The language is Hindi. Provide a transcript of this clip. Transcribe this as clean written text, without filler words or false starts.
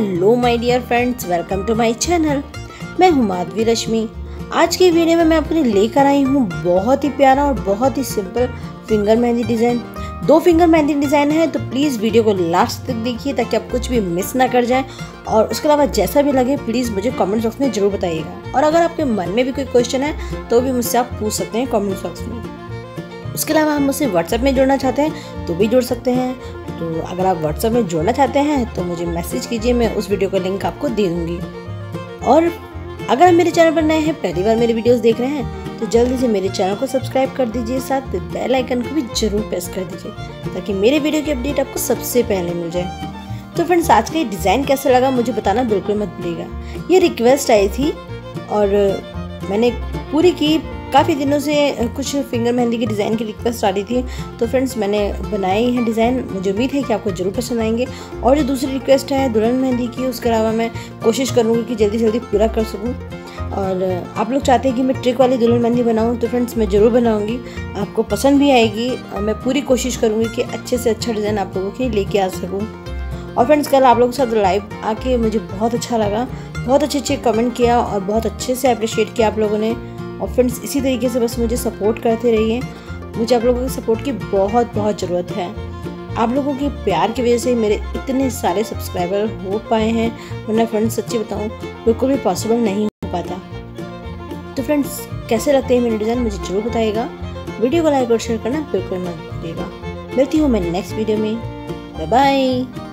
Hello my dear friends, welcome to my channel. मैं हूं माधवी रश्मि। आज के वीडियो में मैं अपने लेकर आई हूं बहुत ही प्यारा और बहुत ही सिंपल फिंगर मेहंदी डिज़ाइन। दो फिंगर मेहंदी डिज़ाइन है, तो प्लीज़ वीडियो को लास्ट तक देखिए ताकि आप कुछ भी मिस ना कर जाएं। और उसके अलावा जैसा भी लगे प्लीज़ मुझे कमेंट बॉक्स में ज़रूर बताइएगा। और अगर आपके मन में भी कोई क्वेश्चन है तो भी मुझसे आप पूछ सकते हैं कमेंट बॉक्स में। उसके अलावा हम मुझसे व्हाट्सएप में जुड़ना चाहते हैं तो भी जुड़ सकते हैं। तो अगर आप व्हाट्सएप में जुड़ना चाहते हैं तो मुझे मैसेज कीजिए, मैं उस वीडियो का लिंक आपको दे दूँगी। और अगर आप मेरे चैनल पर नए हैं, पहली बार मेरे वीडियोस देख रहे हैं, तो जल्दी से मेरे चैनल को सब्सक्राइब कर दीजिए, साथ बेल आइकन को भी जरूर प्रेस कर दीजिए ताकि मेरे वीडियो की अपडेट आपको सबसे पहले मिल जाए। तो फ्रेंड्स, आज का ये डिज़ाइन कैसा लगा मुझे बताना बिल्कुल मत भूलिएगा। ये रिक्वेस्ट आई थी और मैंने पूरी की। काफ़ी दिनों से कुछ फिंगर मेहंदी की डिज़ाइन की रिक्वेस्ट आ रही थी, तो फ्रेंड्स मैंने बनाए हैं डिज़ाइन। मुझे उम्मीद है कि आपको ज़रूर पसंद आएंगे। और जो दूसरी रिक्वेस्ट है दुल्हन मेहंदी की, उसके अलावा मैं कोशिश करूँगी कि जल्दी जल्दी पूरा कर सकूँ। और आप लोग चाहते हैं कि मैं ट्रिक वाली दुल्हन मेहंदी बनाऊँ, तो फ्रेंड्स मैं ज़रूर बनाऊँगी, आपको पसंद भी आएगी। और मैं पूरी कोशिश करूँगी कि अच्छे से अच्छा डिज़ाइन आप लोगों के लेके आ सकूँ। और फ्रेंड्स, कल आप लोगों के साथ लाइव आके मुझे बहुत अच्छा लगा, बहुत अच्छे कमेंट किया और बहुत अच्छे से अप्रिशिएट किया आप लोगों ने। और फ्रेंड्स, इसी तरीके से बस मुझे सपोर्ट करते रहिए। मुझे आप लोगों के सपोर्ट की बहुत बहुत ज़रूरत है। आप लोगों के प्यार की वजह से मेरे इतने सारे सब्सक्राइबर हो पाए हैं, वरना फ्रेंड्स सच्ची बताऊं बिल्कुल भी पॉसिबल नहीं हो पाता। तो फ्रेंड्स, कैसे लगते हैं मेरे डिज़ाइन मुझे ज़रूर बताइएगा। वीडियो को लाइक और शेयर करना बिल्कुल मत भूलिएगा। मिलती हूँ मैं नेक्स्ट वीडियो में। Bye bye.